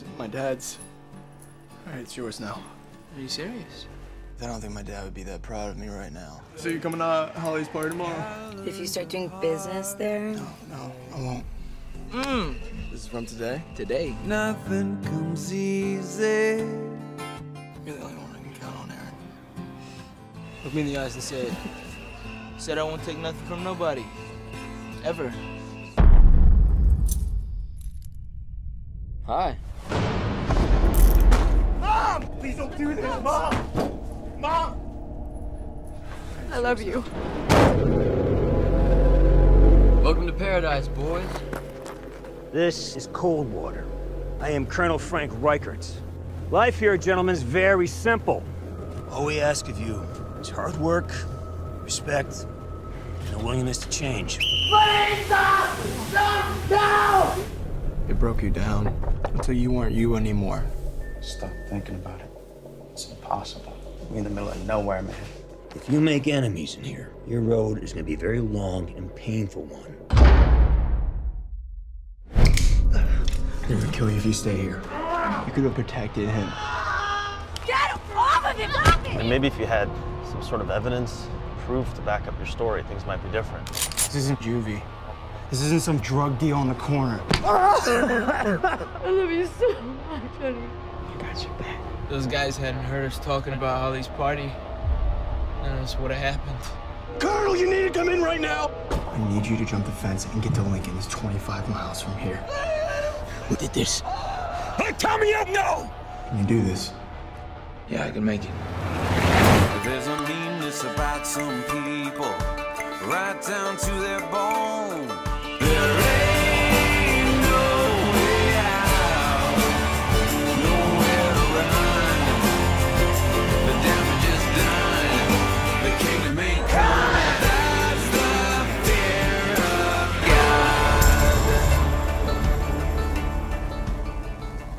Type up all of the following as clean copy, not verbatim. was my dad's. All right, it's yours now. Are you serious? I don't think my dad would be that proud of me right now. So you're coming to Holly's party tomorrow? If you start doing business there? No, I won't. This is from today? Today. Nothing comes easy. You're the only one I can count on, Aaron. Look me in the eyes and say it. Said I won't take nothing from nobody. Ever. Hi. Mom! Please don't do this, Mom! Mom! I love you. Welcome to paradise, boys. This is Coldwater. I am Colonel Frank Reichert. Life here, gentlemen, is very simple. All we ask of you is hard work, respect, and a willingness to change. Please stop! Stop now! It broke you down until you weren't you anymore. Stop thinking about it. It's impossible. We're in the middle of nowhere, man. If you make enemies in here, your road is gonna be a very long and painful one. They would kill you if you stay here. You could have protected him. Get off of him! Stop it! And maybe if you had some sort of evidence, proof to back up your story, things might be different. This isn't juvie. This isn't some drug deal in the corner. I love you so much, honey. I got your back. Those guys hadn't heard us talking about Holly's party. None of us would have happened. Colonel, you need to come in right now! I need you to jump the fence and get to Lincoln. It's 25 miles from here. Who did this? Hey, tell me up now! Can you do this? Yeah, I can make it. There's a meanness about some people, right down to their bone. There ain't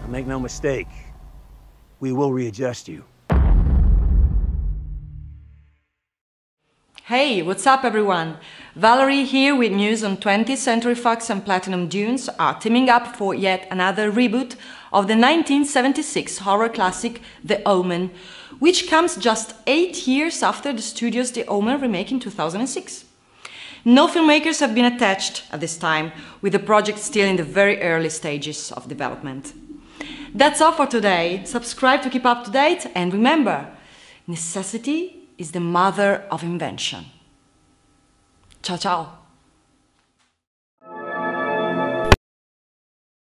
Make no mistake, we will readjust you. Hey, what's up everyone? Valerie here with news on 20th Century Fox and Platinum Dunes are teaming up for yet another reboot of the 1976 horror classic The Omen, which comes just 8 years after the studio's The Omen remake in 2006. No filmmakers have been attached at this time, with the project still in the very early stages of development. That's all for today. Subscribe to keep up to date, and remember, necessity is the mother of invention. Ciao, ciao.